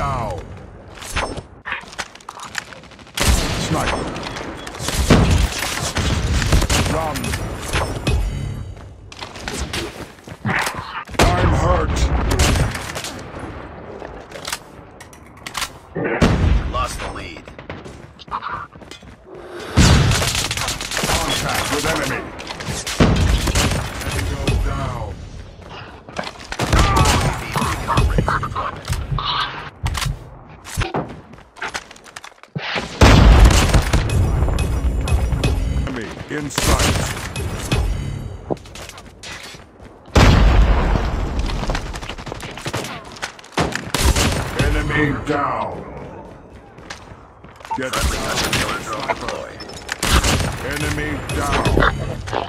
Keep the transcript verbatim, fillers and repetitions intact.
down. Sniper. Run. I'm hurt. Lost the lead. Contact with enemy. Enemy down. Get friendly hunter killer drone deployed. Enemy down.